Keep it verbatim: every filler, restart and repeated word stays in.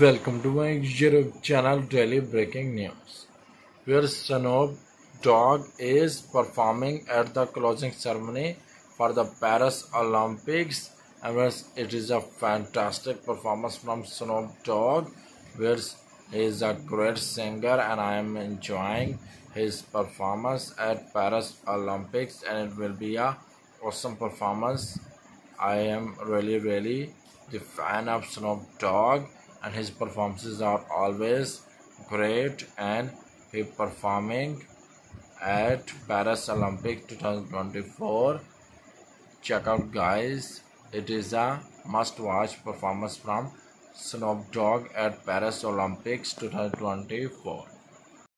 Welcome to my YouTube channel Daily Breaking News, where Snoop Dogg is performing at the closing ceremony for the Paris Olympics. And it is a fantastic performance from Snoop Dogg, where he is a great singer, and I am enjoying his performance at Paris Olympics, and it will be a awesome performance. I am really really the fan of Snoop Dogg, and his performances are always great, and he performing at Paris Olympics twenty twenty-four. Check out guys, it is a must watch performance from Snoop Dogg at Paris Olympics twenty twenty-four.